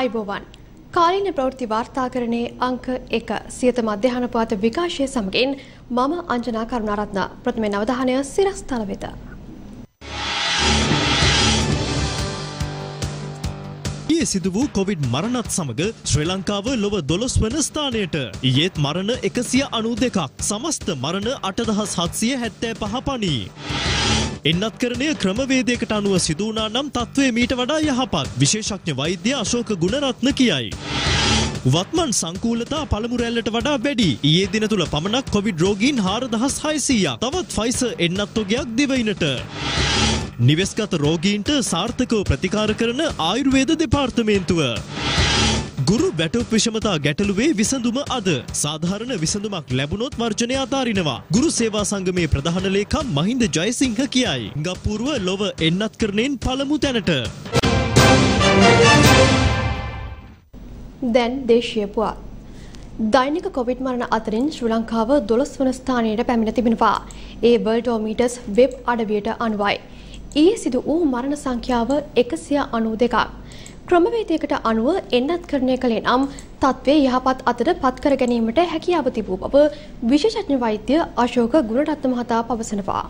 ආයුබෝවන් කාලීන ප්‍රවෘත්ති වාර්තාකරණයේ අංක 1 සියත මධ්‍යහන පාත විකාශය සමගින් මම අංජනා කරුණාරත්න ප්‍රථමයෙන් අවධානය සිරස්තල වෙත ඊයේ සිදු වූ කොවිඩ් මරණත් සමග ශ්‍රී ලංකාව ලොව 12 වන ස්ථානයට ඊයේත් මරණ 192ක් සමස්ත මරණ 8775 පණී එන්නත්කරණය ක්‍රමවේදයකට අනුව සිදු වුණා නම් තත්ත්වයේ මීට වඩා යහපත් විශේෂඥ වෛද්‍ය අශෝක ගුණරත්න කියයි. වත්මන් සංකූලතා පළමු රැල්ලට වඩා වැඩි. ඊයේ දින තුල පමණක් කොවිඩ් රෝගීන් 4600ක් තවත් ෆයිසර් එන්නත්තුගයක් දිවයිනට. නිවෙස්ගත රෝගීන්ට සාර්ථකව ප්‍රතිකාර කරන ආයුර්වේද දෙපාර්තමේන්තුව. ගුරු වැටුප් විෂමතා ගැටලුවේ විසඳුම අද සාධාරණ විසඳුමක් ලැබුණොත් වර්ජනය අතාරිනවා. ගුරු සේවා සංගමේ ප්‍රධාන ලේකම් මහින්ද ජයසිංහ කියයි. ගප්පූර්ව ලොව එන්නත්කරණයෙන් පළමු තැනට. දැන් දේශීය පුවත්. දෛනික කොවිඩ් මරණ අතරින් ශ්‍රී ලංකාව 12 වන ස්ථානයට පැමිණ තිබෙනවා. ඒ වර්ල්ඩෝමීටර්ස් වෙබ් අඩවියට අනුවයි. ඊයේ සිදු වූ මරණ සංඛ්‍යාව 192ක්. ක්‍රමවේදයකට අනුව එන්නත්කරණය කළේ නම් තත්ත්වයේ යහපත් අතට පත් කර ගැනීමට හැකියාව තිබූ බව විශේෂඥ වෛද්‍ය අශෝක ගුණරත්න මහතා පවසනවා.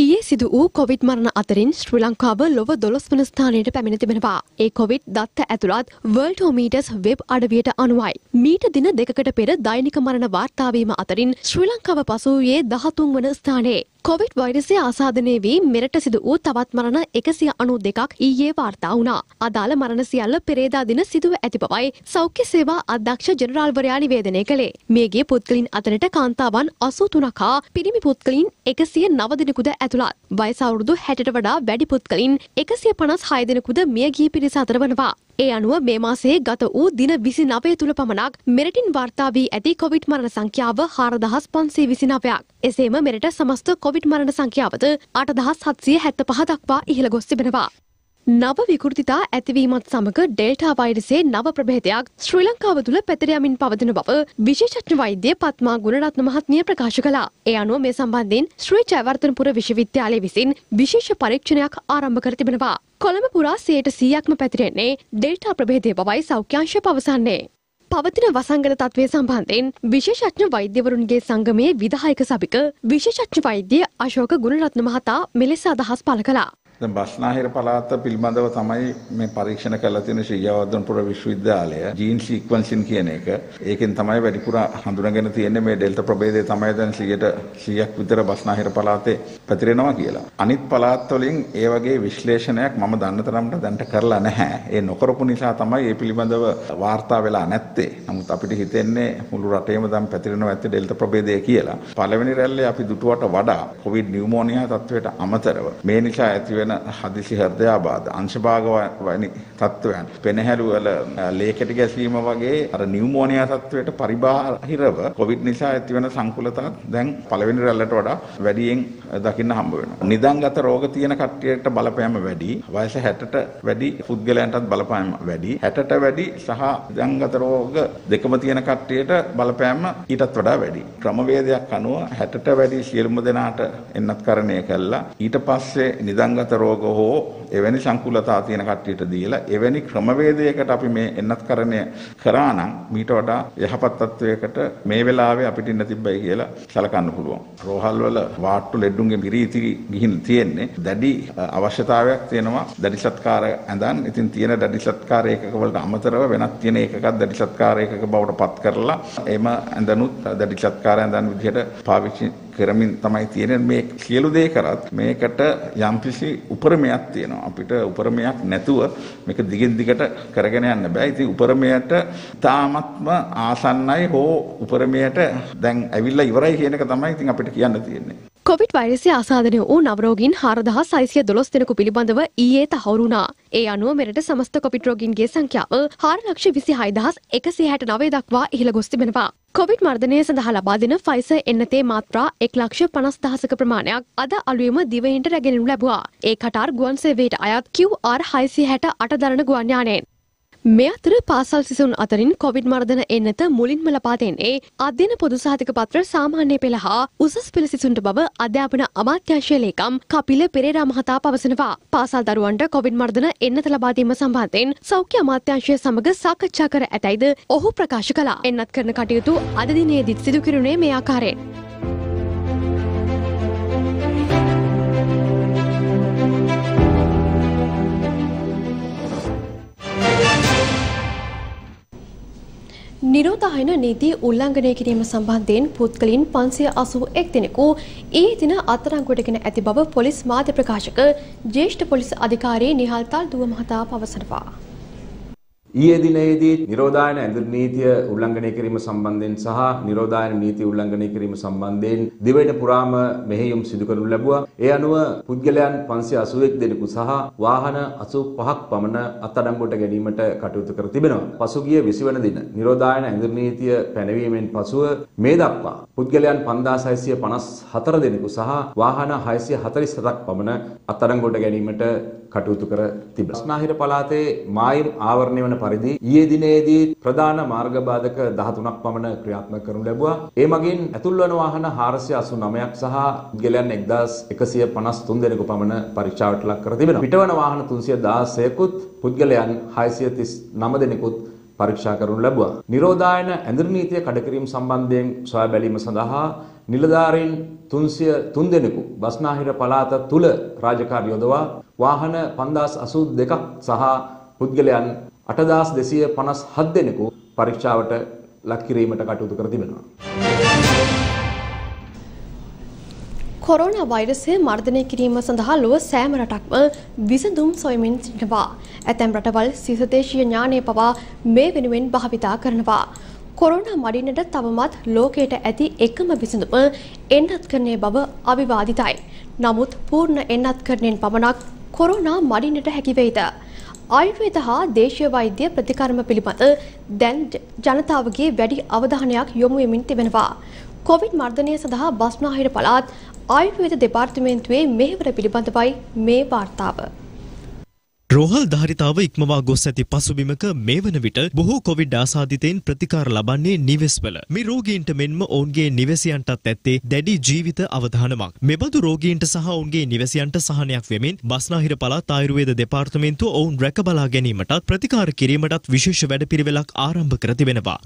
ඊයේ සිදු වූ කොවිඩ් මරණ අතරින් ශ්‍රී ලංකාව ලොව 12 වන ස්ථානයට පැමිණ තිබෙනවා. ඒ කොවිඩ් දත්ත ඇතුළත් වර්ල්ඩෝමීටර්ස් වෙබ් අඩවියට අනුවයි. මීට දින දෙකකට පෙර දෛනික මරණ වාර්තා වීම අතරින් ශ්‍රී ලංකාව පසු වූයේ 13 වන ස්ථානයේ. කොවිඩ් වෛරසය ආසාදනය වී මෙරට සිදු වූ තවත් මරණ 192ක් ඊයේ වාර්තා වුණා. අදාළ මරණ සියල්ල පෙරේදා දින සිදුව ඇති බවයි සෞඛ්‍ය සේවා අධ්‍යක්ෂ ජෙනරාල්වරයා නිවේදනය කළේ. මේගේ පුද්ගලින් අතරට කාන්තාවන් 83 හා පිරිමි පුද්ගලින් 109 දෙනෙකුද ඇතුළත්. වයස අවුරුදු 60ට වඩා වැඩි පුද්ගලින් 156 දෙනෙකුද මිය ගිය පිරිස අතර වනවා. ඒ අනුව මේ මාසයේ ගත වූ දින 29 තුල පමණක් මෙරටින් වාර්තා වී ඇති කොවිඩ් මරණ සංඛ්‍යාව 4529ක්. එසේම මෙරට සමස්ත කොවිඩ් මරණ සංඛ්‍යාවද 8775 දක්වා ඉහළ ගොස් තිබෙනවා. නව විකෘතිතා ඇතිවීමත් සමග ඩෙල්ටා වෛරසයේ නව ප්‍රභේදයක් ශ්‍රී ලංකාව තුළ පැතිර යමින් පවතින බව විශේෂඥ වෛද්‍ය පත්මා ගුණරත්න මහත්මිය ප්‍රකාශ කළා. ඒ අනුව මේ සම්බන්ධයෙන් ශ්‍රී ජයවර්ධනපුර විශ්වවිද්‍යාලයේ විසින් විශේෂ පරීක්ෂණයක් ආරම්භ කර තිබෙනවා. කොළඹ පුරා 100%ක්ම පැතිරෙන්නේ ඩෙල්ටා ප්‍රභේදය බවයි සෞඛ්‍යාංශය පවසන්නේ. පවතින වසංගත තත්ත්වය සම්බන්ධයෙන් විශේෂඥ වෛද්‍යවරුන්ගේ සංගමයේ විධායක සභික විශේෂඥ වෛද්‍ය අශෝක ගුණරත්න මහතා මෙලෙස අදහස් පළ කළා. දැන් බස්නාහිර පළාත පිළිබඳව තමයි මේ පරීක්ෂණ කරලා තියෙන ශ්‍රී ජයවර්ධනපුර විශ්වවිද්‍යාලය ජීන් සීක්වන්සින් කියන එක. ඒකෙන් තමයි වැඩිපුර හඳුනාගෙන තියෙන්නේ මේ ඩෙල්ටා ප්‍රභේදය තමයි දැන් 100ක් විතර බස්නාහිර පළාතේ පැතිරෙනවා කියලා. අනිත් පළාත් වලින් ඒ වගේ විශ්ලේෂණයක් මම දන්න තරමට දැන්ට කරලා නැහැ. ඒ නොකරපු නිසා තමයි මේ පිළිබඳව වාර්තා වෙලා නැත්තේ. නමුත් අපිට හිතෙන්නේ මුළු රටේම දැන් පැතිරෙනවා ඇත්තේ ඩෙල්ටා ප්‍රභේදය කියලා. පළවෙනි රැල්ලේ අපි දුටුවට වඩා කොවිඩ් නියුමෝනියා තත්ත්වයට අමතරව මේ නිසා ඇතිවෙන හදිසි හෘදයාබාධ අංශභාග වැනි තත්ත්වයන් පෙනහැළු වල ලේකට ගැසීම වගේ අර නියුමෝනියා තත්ත්වයට පරිබාහිරව කොවිඩ් නිසා ඇතිවන සංකූලතාව දැන් පළවෙනි රැල්ලට වඩා වැඩියෙන් දකින්න හම්බ වෙනවා. නිදාන්ගත රෝග තියෙන කට්ටියට බලපෑම වැඩි, වයස 60ට වැඩි පුද්ගලයන්ටත් බලපෑම වැඩි, 60ට වැඩි සහ නිදාන්ගත රෝග දෙකම තියෙන කට්ටියට බලපෑම ඊටත් වඩා වැඩි. ක්‍රමවේදයක් අනුව 60ට වැඩි සියලුම දෙනාට එන්නත්කරණය කළා. ඊට පස්සේ නිදාන්ගත රෝග හෝ එවැනි සංකූලතා තියෙන කට්ටියට දීලා එවැනි ක්‍රමවේදයකට අපි මේ එන්නත්කරණය කරා නම් මීට වඩා යහපත් තත්වයකට මේ වෙලාවේ අපිට ඉන්න තිබ්බයි කියලා සැලකන්න පුළුවන්. රෝහල් වල වාට්ටු ලෙඩුන්ගේ මිරීති ගිහින් තියෙන්නේ. දැඩි අවශ්‍යතාවයක් තියෙනවා දැඩි සත්කාර ඇඳන්. ඉතින් තියෙන දැඩි සත්කාර ඒකක වලට අමතරව වෙනත් තියෙන ඒකකක් දැඩි සත්කාර ඒකක බවට පත් කරලා එම ඇඳනුත් දැඩි සත්කාර ඇඳන් විදිහට පාවිච්චි කරමින් තමයි තියෙන්නේ. මේ සියලු දේ කරත් මේකට යම්කිසි උපරමයක් තියෙනවා. අපිට උපරමයක් නැතුව මේක දිගින් දිගට කරගෙන යන්න බෑ. ඉතින් උපරමයට තාමත්ම ආසන්නයි හෝ උපරමයට දැන් ඇවිල්ලා ඉවරයි කියන එක තමයි ඉතින් අපිට කියන්න තියෙන්නේ. කොවිඩ් වෛරසය ආසාදනය වූ නව රෝගීන් 4612 දෙනෙකු පිළිබඳව ඊයේ තහවුරු වුණා. ඒ අනුව මෙරට සමස්ත කොවිඩ් රෝගීන්ගේ සංඛ්‍යාව 426169 දක්වා ඉහළ ගොස් තිබෙනවා. කොවිඩ් මර්ධනය සඳහා ලබා දෙන ෆයිසර් එන්නතේ මාත්‍රා 1,50,000ක ප්‍රමාණයක් අද අලුයම දිවයිනට රැගෙනු ලැබුවා. ඒ කටාර් ගුවන් සේවයට අයත් QR 668 දරණ ගුවන් යානයෙන්. මේ අතර පාසල් සිසුන් අතරින් කොවිඩ් මර්ධන එන්නත මුලින්ම ලබා දෙන්නේ අධ්‍යන පොදු සහතික පත්‍ර සාමාන්‍ය පෙළ හා උසස් පෙළ සිසුන්ට බව අධ්‍යාපන අමාත්‍යාංශයේ ලේකම් කපිල පෙරේරා මහතා පවසනවා. පාසල් දරුවන්ට කොවිඩ් මර්ධන එන්නත ලබා දීම සම්බන්ධයෙන් සෞඛ්‍ය අමාත්‍යාංශය සමග සාකච්ඡා කර ඇතයිද ඔහු ප්‍රකාශ කළා. එන්නත් කරන කටයුතු අද දිනයේදී සිදු කෙරුණේ මේ ආකාරයෙන්. නිරෝධායන නීති උල්ලංඝනය කිරීම සම්බන්ධයෙන් පුද්ගලයන් 581 දෙනෙකු ඊයේ දින අත්අඩංගුවට ගෙන ඇති බව පොලිස් මාධ්‍ය ප්‍රකාශක ජ්‍යෙෂ්ඨ පොලිස් අධිකාරී නිහාල් තල්දුව මහතා පවසනවා. ඊයේ දිනයේදී නිරෝධායන ඇඳුම් නීතිය උල්ලංඝනය කිරීම සම්බන්ධයෙන් සහ නිරෝධායන නීති උල්ලංඝනය කිරීම සම්බන්ධයෙන් දිවයින පුරාම මෙහෙයුම් සිදු කරනු ලැබුවා. ඒ අනුව පුද්ගලයන් 581 දෙනෙකු සහ වාහන 85ක් පමණ අත්අඩංගුවට ගැනීමට කටයුතු කර තිබෙනවා. පසුගිය 20 වන දින නිරෝධායන ඇඳුම් නීතිය පැනවීමෙන් පසුව මේ දක්වා පුද්ගලයන් 5654 දෙනෙකු සහ වාහන 647ක් පමණ අත්අඩංගුවට ගැනීමට කටයුතු කර තිබෙනවා. ස්නාහිර පළාතේ මායිම් ආවරණය වන පරිදි ඊයේ දිනේදී ප්‍රධාන මාර්ග බාධක 13ක් පමණ ක්‍රියාත්මක කරනු ලැබුවා. ඒ මගින් ඇතුල් වන වාහන 489ක් සහ පුද්ගලයන් 1153 දෙනෙකු පමණ පරීක්ෂාවට ලක් කර තිබෙනවා. පිටවන වාහන 316කුත් පුද්ගලයන් 639 දෙනෙකුත් පරීක්ෂා කරනු ලැබුවා. නිරෝධායන ඇඳුම් නීතිය කඩකිරීම සම්බන්ධයෙන් සොයා බැලීම සඳහා නිලධාරීන් 303 දෙනෙකු බස්නාහිර පළාත තුල රාජකාරී යොදවා වාහන 5082ක් සහ පුද්ගලයන් 8257 දෙනෙකු පරීක්ෂාවට ලක් කිරීමට කටයුතු කර තිබෙනවා. කොරෝනා වෛරසය මර්ධනය කිරීම සඳහා ලොව සෑම රටක්ම විසඳුම් සොයමින් සිටිනවා. ඇතැම් රටවල් සීසදේශීය ඥානය පවා මේ වෙනුවෙන් භාවිතා කරනවා. කොරෝනා මඩින්නට තවමත් ලෝකයට ඇති එකම විසඳුම එන්නත්කරණය බව අවිවාදිතයි. නමුත් පූර්ණ එන්නත්කරණයෙන් පමණක් කොරෝනා මඩින්නට හැකිවෙයිද? ආයුර්වේද හා දේශීය වෛද්‍ය ප්‍රතිකර්ම පිළිබඳ දැන් ජනතාවගේ වැඩි අවධානයක් යොමු වෙමින් තිබෙනවා. කොවිඩ් මර්ධනය සඳහා බස්නාහිර පළාත් ආයුර්වේද දෙපාර්තමේන්තුවේ මෙහෙවර පිළිබඳවයි මේ වාර්තාව. රෝහල් ධාරිතාව ඉක්මවා ගොස් ඇති පසුබිමක මේ වන විට බොහෝ කොවිඩ් ආසාදිතයින් ප්‍රතිකාර ලබන්නේ නිවෙස්වල. මේ රෝගීන්ට මෙන්ම ඔවුන්ගේ නිවැසියන්ටත් ඇත්තේ දැඩි ජීවිත අවධානමක්. මෙබඳු රෝගීන්ට සහ ඔවුන්ගේ නිවැසියන්ට සහනයක් වෙමින් බස්නාහිර පළාත් ආයුර්වේද දෙපාර්තමේන්තුව ඔවුන් රැකබලා ගැනීමටත් ප්‍රතිකාර කිරීමටත් විශේෂ වැඩපිළිවෙලක් ආරම්භ කර තිබෙනවා.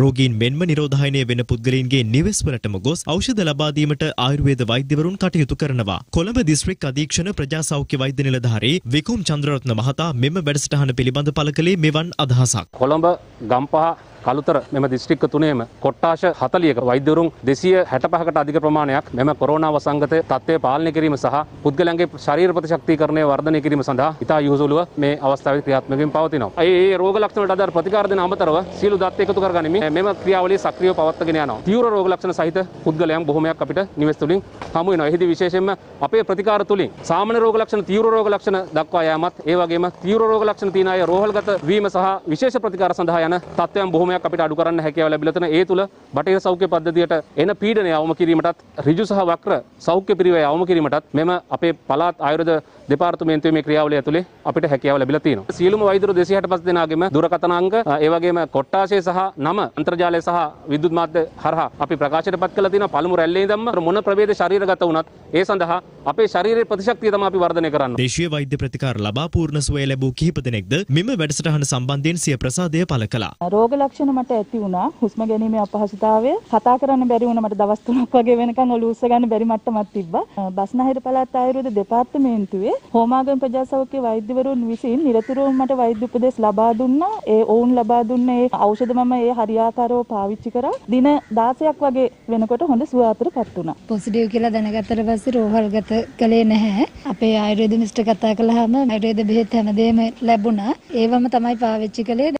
රෝගීන් මෙන්ම නිරෝධායනය වෙන පුද්ගලයන්ගේ නිවෙස්වලටම ගොස් ඖෂධ ලබා දීමට ආයුර්වේද වෛද්‍යවරුන් කටයුතු කරනවා. කොළඹ දිස්ත්‍රික් අධීක්ෂණ ප්‍රජා සෞඛ්‍ය වෛද්‍ය නිලධාරී විකුම් චන්ද්‍රරත්න මහතා මෙම වැඩසටහන පිළිබඳ පළ කළේ මෙවන් අදහසක්. කොළඹ ගම්පහ කලුතර මෙම දිස්ත්‍රික්ක තුනේම කොට්ටාෂ 40ක වෛද්‍යවරුන් 265කට අධික ප්‍රමාණයක් මෙම කොරෝනා වසංගත තත්ත්වය පාලනය කිරීම සහ පුද්ගලයන්ගේ ශරීර ප්‍රතිශක්තිකරණය වර්ධනය කිරීම සඳහා ඉතා යොහුසුලුව මේ අවස්ථාවේ ක්‍රියාත්මක වීම පවතිනවා. ඒ රෝග ලක්ෂණ වලට අදාළ ප්‍රතිකාර දෙන අමතරව සීළු දත් එකතු කරගනිමින් මෙම ක්‍රියාවලිය සක්‍රියව පවත්වාගෙන යනවා. තීව්‍ර රෝග ලක්ෂණ සහිත පුද්ගලයන් බොහොමයක් අපිට නිවෙස් තුලින් හමු වෙනවා. එහිදී විශේෂයෙන්ම අපේ ප්‍රතිකාර තුලින් සාමාන්‍ය රෝග ලක්ෂණ තීව්‍ර රෝග ලක්ෂණ දක්වා යාමත් ඒ වගේම තීව්‍ර රෝග ලක්ෂණ තියෙන අය රෝහල්ගත වීම සහ විශේෂ ප්‍රතිකාර සඳහා යන තත්ත්වයන් බොහොම අපිට අඩු කරන්න හැකියාව ලැබිලා තියෙන. ඒ තුල බටහිර සෞඛ්‍ය පද්ධතියට එන පීඩනය අවම කිරීමටත් ඍජු සහ වක්‍ර සෞඛ්‍ය පරිවය අවම කිරීමටත් මෙම අපේ පළාත් ආයුර්වේද දෙපාර්තමේන්තුවේ මේ ක්‍රියාවලිය ඇතුලේ අපිට හැකියාව ලැබිලා තියෙනවා. සියලුම වෛද්‍යවරු 265 දෙනාගේම දුරකථන අංක, ඒ වගේම කොට්ටාෂය සහ නම අන්තර්ජාලය සහ විද්‍යුත් මාධ්‍ය හරහා අපි ප්‍රකාශයටපත් කළා තියෙනවා. පළමු රැල්ලේ ඉඳන්ම මොන ප්‍රභේද ශරීරගත වුණත් ඒ සඳහා අපේ ශරීරයේ ප්‍රතිශක්තිය තමයි අපි වර්ධනය කරන්නේ. දේශීය වෛද්‍ය ප්‍රතිකාර ලබා පූර්ණ සුවය ලැබූ කිහිප දෙනෙක්ද මෙම වැඩසටහන සම්බන්ධයෙන් සිය ප්‍රසාදය පළ කළා. රෝග ලක්ෂණ මට ඇති වුණා. හුස්ම ගැනීමේ අපහසුතාවය කතා කරන්න බැරි වුණා. මට දවස් 3ක් වගේ වෙනකන් ඔලුව උස්ස ගන්න බැරි මට්ටමක් තිබ්බා. බස්නාහිර පළාත් ආයුර්වේද දෙපාර්තමේන්තුවේ හෝමාගම ප්‍රජා සෞඛ්‍ය වෛද්‍යවරුන් විසින් නිරතුරුවම මට වෛද්‍ය උපදෙස් ලබා දුන්නා. ඒ ඔවුන් ලබා දුන්න ඒ ඖෂධ මම ඒ හරියාකාරව පාවිච්චි කරා. දින 16ක් වගේ වෙනකොට හොඳ සුවයටපත් වුණා. පොසිටිව් කියලා දැනගත්තට පස්සේ රෝහල්ගත කළේ නැහැ. අපේ ආයුර්වේද මිස්ටර් කතා කළාම ආයුර්වේද බෙහෙත් හැමදේම ලැබුණා. ඒවම තමයි පාවිච්චි කළේ.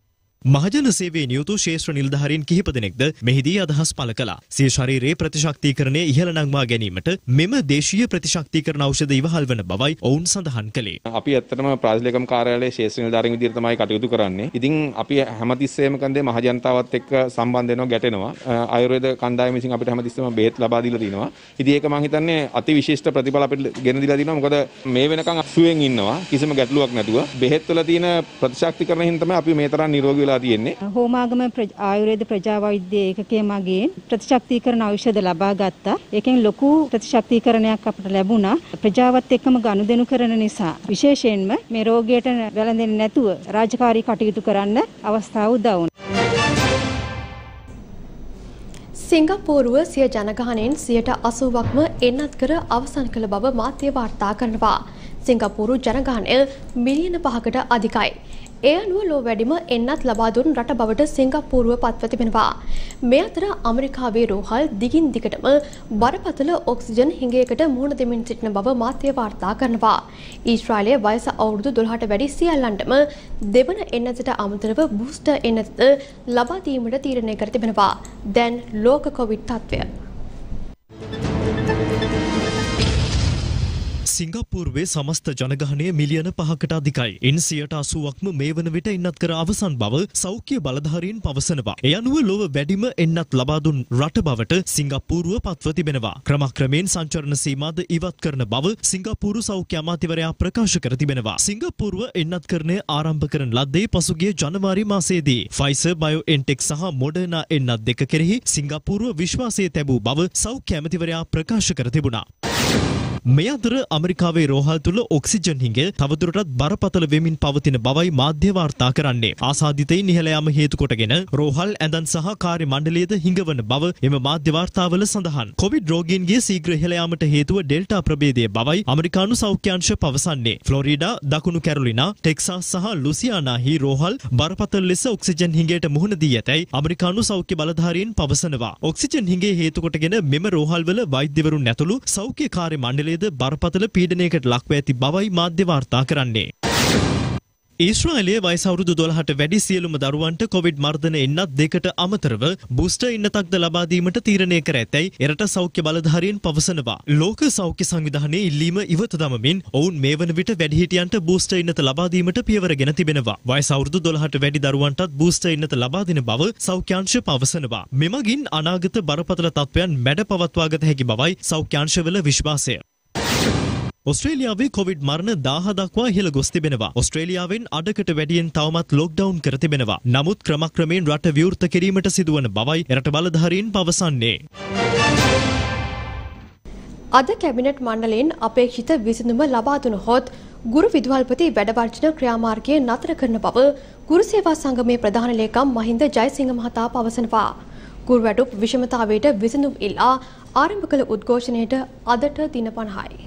මහජන සේවයේ නියුතු ශේෂ්ඨ නිලධාරීන් කිහිප දෙනෙක්ද මෙහිදී අදහස් පළ කළා. සිය ශරීරයේ ප්‍රතිශක්තිකරණය ඉහළ නංවා ගැනීමට මෙම දේශීය ප්‍රතිශක්තිකරණ ඖෂධ ඉවහල් වන බවයි ඔවුන් සඳහන් කළේ. අපි ඇත්තටම ප්‍රාදේශීය කාර්යාලයේ ශේෂ්ඨ නිලධාරීන් විදිහට තමයි කටයුතු කරන්නේ. ඉතින් අපි හැමතිස්සෙම කන්දේ මහජනතාවත් එක්ක සම්බන්ධ වෙනවා, ගැටෙනවා. ආයුර්වේද කණ්ඩායම විසින් අපිට හැමතිස්සෙම බෙහෙත් ලබා දීලා තිනවා. ඉතින් ඒක මම හිතන්නේ අතිවිශිෂ්ට ප්‍රතිඵල අපිට ගෙන දීලා තිනවා. මොකද මේ වෙනකන් අසුවෙන් ඉන්නවා, කිසිම ගැටලුවක් නැතුව. බෙහෙත් වල තියෙන ප්‍රතිශක්තිකරණයෙන් තමයි අපි මේ තරම් නිරෝගී හෝමාගම ආයුර්වේද ප්‍රජාවෛද්‍ය ඒකකයේ මගින් ප්‍රතිශක්තිකරණ ඖෂධ ලබා ගත්තා. ඒකෙන් ලොකු ප්‍රතිශක්තිකරණයක් අපට ලැබුණා. ප්‍රජාවත් එක්කම ගනුදෙනු කරන නිසා විශේෂයෙන්ම මේ රෝගයට වැළඳෙන්නේ නැතුව රාජකාරී කටයුතු කරන්න අවස්ථාව උදා වුණා. සිංගප්පූරුව සිය ජනගහනයෙන් 80%ක්ම එන්නත් කර අවසන් කළ බව මාධ්‍ය වාර්තා කරනවා. සිංගප්පූරු ජනගහනය මිලියන 5කට අධිකයි. ඒ අනුව ලෝ වැඩිම එන්නත් ලබා දුන් රට බවට සිංගප්පූරුව පත්ව තිබෙනවා. මේ අතර ඇමරිකාවේ රෝහල් දිගින් දිගටම බරපතල ඔක්සිජන් හිඟයකට මුහුණ දෙමින් සිටින බව මාධ්‍ය වාර්තා කරනවා. ඊශ්‍රායලයේ වයස අවුරුදු 12ට වැඩි සියල්ලන්ටම දෙවන එන්නතට අමතරව බූස්ටර් එන්නත ලබා දීමට තීරණය කර තිබෙනවා. දැන් ලෝක කොවිඩ් තත්ත්වය. සිංගප්පූරුවේ සමස්ත ජනගහනය මිලියන 5කට අධිකයි. ඉන් 80%ක්ම මේ වන විට එන්නත් කර අවසන් බව සෞඛ්‍ය බලධාරීන් පවසනවා. ඒ අනුව ලොව වැඩිම එන්නත් ලබා දුන් රට බවට සිංගප්පූරුව පත්ව තිබෙනවා. ක්‍රමක්‍රමයෙන් සංචරණ සීමාද ඉවත් කරන බව සිංගප්පූරු සෞඛ්‍ය අමාත්‍යවරයා ප්‍රකාශ කර තිබෙනවා. සිංගප්පූරුව එන්නත් කරණය ආරම්භ කරන ලද්දේ පසුගිය ජනවාරි මාසයේදී ෆයිසර්, බයෝඑන්ටෙක් සහ මොඩර්නා එන්නත් දෙක කෙරෙහි සිංගප්පූරුව විශ්වාසය තැබූ බව සෞඛ්‍ය අමාත්‍යවරයා ප්‍රකාශ කර තිබුණා. මේ අතර ඇමරිකාවේ රෝහල් තුල ඔක්සිජන් හිඟය තවදුරටත් බරපතල වෙමින් පවතින බවයි මාධ්‍ය වාර්තා කරන්නේ. ආසාදිතයින් ඉහළ යාම හේතු කොටගෙන රෝහල් ඇඳන් සහ කාර්ය මණ්ඩලයේද හිඟවන බව එම මාධ්‍ය වාර්තාවල සඳහන්. කොවිඩ් රෝගීන්ගේ ශීඝ්‍ර ඉහළ යාමට හේතුව ඩෙල්ටා ප්‍රභේදය බවයි ඇමරිකානු සෞඛ්‍යාංශය පවසන්නේ. ෆ්ලොරිඩා, දකුණු කැරොලිනා, ටෙක්සාස් සහ ලුසියානාහි රෝහල් බරපතල ලෙස ඔක්සිජන් හිඟයට මුහුණ දී ඇතැයි ඇමරිකානු සෞඛ්‍ය බලධාරීන් පවසනවා. ඔක්සිජන් හිඟේ හේතු කොටගෙන මෙම රෝහල්වල වෛද්‍යවරුන් ඇතුළු සෞඛ්‍ය කාර්ය මණ්ඩලය බරපතල පීඩනයකට ලක්ව ඇති බවයි මාධ්‍ය වාර්තා කරන්නේ. ඊශ්‍රායලයේ වයස අවුරුදු 12ට වැඩි සියලුම දරුවන්ට කොවිඩ් මර්ධන එන්නත් දෙකට අමතරව බූස්ටර් එන්නතක්ද ලබා දීමට තීරණය කර ඇතැයි එරට සෞඛ්‍ය බලධාරීන් පවසනවා. ලෝක සෞඛ්‍ය සංවිධානයේ ඉල්ලීම ඉවත දමමින් ඔවුන් මේ වන විට වැඩිහිටියන්ට බූස්ටර් එන්නත ලබා දීමට පියවරගෙන තිබෙනවා. වයස අවුරුදු 12ට වැඩි දරුවන්ටත් බූස්ටර් එන්නත ලබා දෙන බව සෞඛ්‍යාංශය පවසනවා. මෙමගින් අනාගත බරපතල තත්ත්වයන් මැඩ පවත්වා ගත හැකි බවයි සෞඛ්‍යාංශවල විශ්වාසය. ඔස්ට්‍රේලියාවේ කොවිඩ් මරණ 1000 දක්වා ඉහළ ගොස් තිබෙනවා. ඔස්ට්‍රේලියාවෙන් අඩකට වැඩියෙන් තවමත් ලොක්ඩවුන් කර තිබෙනවා. නමුත් ක්‍රමක්‍රමයෙන් රට විවෘත කිරීමට සිදුවන බවයි එරට බලධාරීන් පවසන්නේ. අද කැබිනට් මණ්ඩලයෙන් අපේක්ෂිත විසඳුම ලබා දුනහොත් ගුරු විදුහල්පති වැඩ වර්ජන ක්‍රියාමාර්ගය නතර කරන බව ගුරු සේවා සංගමේ ප්‍රධාන ලේකම් මහින්ද ජයසිංහ මහතා පවසනවා. ගුරු වැඩුප් විෂමතාවයට විසඳුම් ඉල්ලා ආරම්භ කළ උද්ඝෝෂණයට අදට දින 50යි.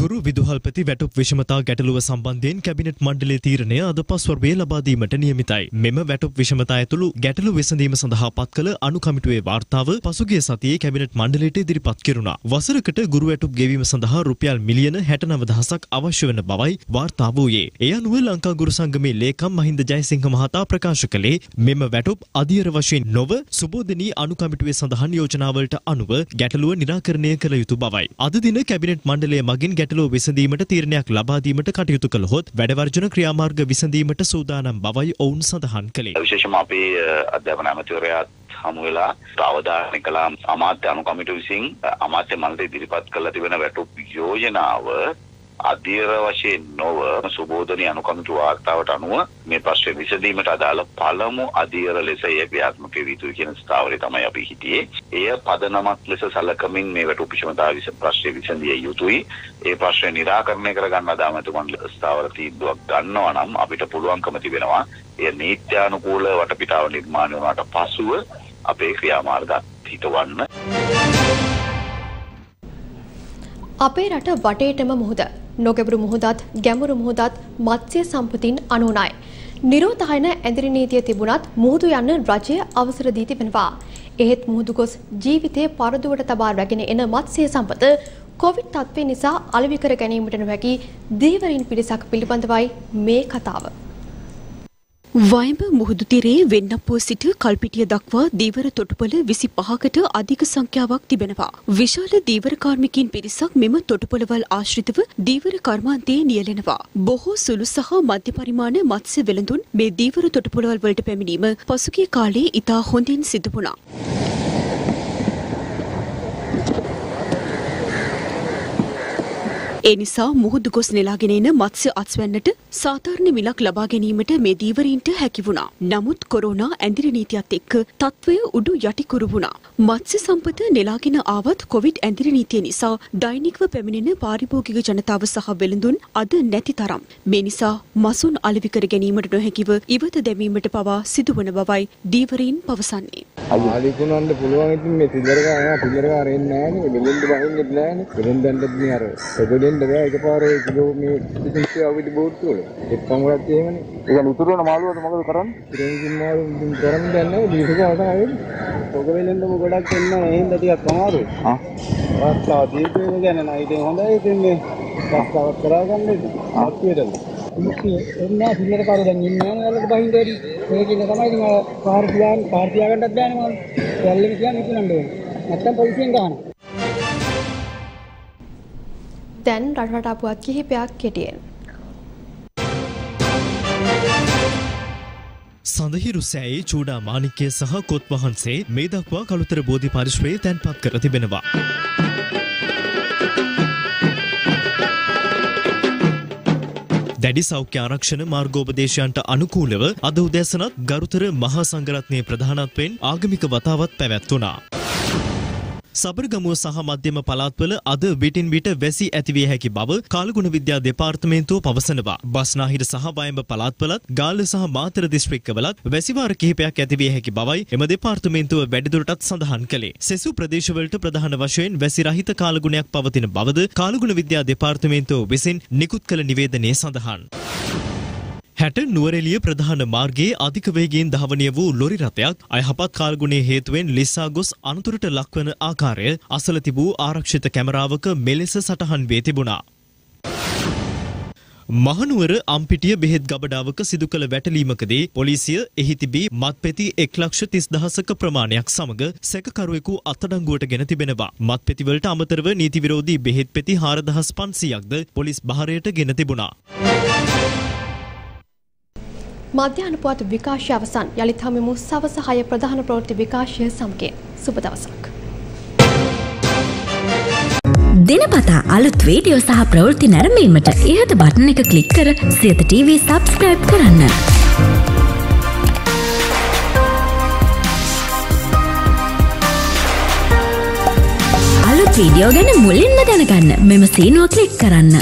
ගුරු විදුහල්පති වැටුප් විෂමතා ගැටලුව සම්බන්ධයෙන් කැබිනට් මණ්ඩලයේ තීරණය අද පස්වර්ගයේ ලබා දීමට නියමිතයි. මෙම වැටුප් විෂමතා ඇතුළු ගැටලු විසඳීම සඳහා පත් කළ අනුකමිටුවේ වාර්තාව පසුගිය සතියේ කැබිනට් මණ්ඩලයට ඉදිරිපත් කෙරුණා. වසරකට ගුරු වැටුප් ගෙවීම සඳහා රුපියල් මිලියන 69000ක් අවශ්‍ය වෙන බවයි වාර්තා වූයේ. ඒ අනුව ලංකා ගුරු සංගමේ ලේකම් මහින්ද ජයසිංහ මහතා ප්‍රකාශ කළේ මෙම වැටුප් අධියර වශයෙන් නොව සුබෝධනී අනුකමිටුවේ සඳහන් යෝජනාවලට අනුව ගැටලුව निराකරණය කළ යුතු බවයි. අද දින කැබිනට් මණ්ඩලයේ ගැටලුව විසඳීමට තීරණයක් ලබා දීමට කටයුතු කළහොත් වැඩවර්ජන ක්‍රියාමාර්ග විසඳීමට සූදානම් බවයි ඔවුන් සඳහන් කළේ. විශේෂයෙන්ම අපේ අධ්‍යාපන අමාත්‍යවරයාත් හමු වෙලා අවධානය කළා. අමාත්‍ය අනුකමිටුව විසින් අමාත්‍ය මණ්ඩලයේ ඉදිරිපත් කළ තිබෙන වැටුප් යෝජනාව අධිර වශයෙන් නොව සුබෝධනී අනුකමිටුව වාර්තාවට අනුව මේ ප්‍රශ්නේ විසඳීමට අදාළ පළමු අධිර ලෙස ක්‍රියාත්මක විය යුතු කියන ස්ථාවරය තමයි අපි හිටියේ. එය පදනමක් ලෙස සලකමින් මේ වැටුප් විෂමතාව ප්‍රශ්නේ විසඳිය යුතුයි. ඒ ප්‍රශ්නේ निराකරණය කර ගන්න අදාළ ස්ථාවර තීන්දුවක් ගන්නවා නම් අපිට පුළුවන්කම තිබෙනවා. එය නීත්‍යානුකූල වටපිටාව නිර්මාණය වුණාට පසුව අපේ ක්‍රියාමාර්ගත් හිතවන්න. අපේ රට වටේටම මුහුද නොගැඹුරු මුහුදත් ගැඹුරු මුහුදත් මත්ස්‍ය සම්පතින් අනුනායි. නිරෝධායන ඇඳිරි නීතිය තිබුණත් මුහුදු යන්න රජය අවසර දී තිබෙනවා. එහෙත් මුහුදු ගොස් ජීවිතයේ පරදුවට තබා රැගෙන එන මත්ස්‍ය සම්පත කොවිඩ් තත්ත්වය නිසා අලෙවි කර ගැනීමට නොහැකි දීවරින් පිරිසක් පිළිබඳවයි මේ කතාව. වයඹ මුහුදු තීරයේ වෙන්නප්පුව සිට කල්පිටිය දක්වා දීවර තොටුපළ 25කට අධික සංඛ්‍යාවක් තිබෙනවා. විශාල දීවර කාර්මිකයින් පිරිසක් මෙම තොටුපළවල් ආශ්‍රිතව දීවර කර්මාන්තයේ නියැලෙනවා. බොහෝ සුළු සහ මධ්‍ය පරිමාණ මත්ස්‍ය වෙළඳුන් මේ දීවර තොටුපළවල් වලට පැමිණීම පසුගිය කාලයේ ඉතා හොඳින් සිදු වුණා. එනිසා මුහුදු ගොස් නෙලාගෙන එන මත්ස්‍ය අස්වැන්නට සාධාරණ මිලක් ලබා ගැනීමට මේ දීවරීන්ට හැකි වුණා. නමුත් කොරෝනා ඇඳිරි නීතියත් එක්ක තත්ත්වය උඩු යටිකුරු වුණා. මත්ස්‍ය සම්පත නෙලාගෙන ආවත් කොවිඩ් ඇඳිරි නීතිය නිසා දෛනිකව පැමිණෙන පාරිභෝගික ජනතාව සහ වෙළඳුන් අද නැති තරම්. මේ නිසා මසුන් අලෙවි කර ගැනීමට නොහැකිව ඉවත දැමීමට පවා සිදුවන බවයි දීවරීන් පවසන්නේ. අලිකුණන්න පුළුවන් ඉතින් මේ තිදරගාරෙන් නෑනේ වෙළඳ බහින්නෙත් නෑනේ වෙළඳන්ටත් මේ අර ඒගොල්ලෝ දැන් රටට අපුවත් කිහිපයක් කෙටියෙන්. සඳහිරු සෑයේ චූඩා මාණික්කය සහ කොත් වහන්සේ මේ දක්වා කළුතර බෝධි පරිශ්‍රයේ තැන්පත් කර තිබෙනවා. දැඩි සෞඛ්‍ය ආරක්ෂණ මාර්ගෝපදේශයන්ට අනුකූලව අද උදෑසනත් ගරුතර මහා සංඝරත්නයේ ප්‍රධානත්වයෙන් ආගමික වතාවත් පැවැත්වුණා. සබරගමුව සහ මධ්‍යම පළාත්වල අද විටින් විට වැසි ඇතිවිය හැකි බව කාලගුණ විද්‍යා දෙපාර්තමේන්තුව පවසනවා. බස්නාහිර සහ වයඹ පළාත්වලත් ගාල්ල සහ මාතර දිස්ත්‍රික්කවලත් වැසිවාර කිහිපයක් ඇතිවිය හැකි බවයි එම දෙපාර්තමේන්තුව වැඩිදුරටත් සඳහන් කළේ. සෙසු ප්‍රදේශවලට ප්‍රධාන වශයෙන් වැසි රහිත කාලගුණයක් පවතින බවද කාලගුණ විද්‍යා දෙපාර්තමේන්තුව විසින් නිකුත් කළ නිවේදනයේ සඳහන්. හැට නුවරඑළිය ප්‍රධාන මාර්ගයේ අධික වේගයෙන් ධාවනය වූ ලොරි රථයක් අයහපත් කාලගුණයේ හේතුවෙන් ලිස්සා ගොස් අනතුරට ලක්වන ආකාරය අසල තිබූ ආරක්ෂිත කැමරාවක මෙලෙස සටහන් වී තිබුණා. මහනුවර අම්පිටිය බෙහෙත් ගබඩාවක සිදු කළ වැටලීමකදී පොලිසිය එහි තිබී මත්පෙති 1,30,000ක ප්‍රමාණයක් සමග සැකකරුවෙකු අත්අඩංගුවට ගෙන තිබෙනවා. මත්පෙතිවලට අමතරව නීති විරෝධී බෙහෙත් පෙති 4,500ක්ද පොලිස් භාරයට ගෙන තිබුණා. මධ්‍යානුපුවත් විකාශය අවසන්. යළිත් හමුවෙමු සවස 6 ප්‍රධාන ප්‍රවෘත්ති විකාශය සමගින්. සුබ දවසක්. දිනපතා අලුත් වීඩියෝ සහ ප්‍රවෘත්ති නැරඹීමට ඉහත බටන් එක ක්ලික් කර සියත TV subscribe කරන්න. අලුත් වීඩියෝ ගැන මුලින්ම දැනගන්න මෙම සීනුව ක්ලික් කරන්න.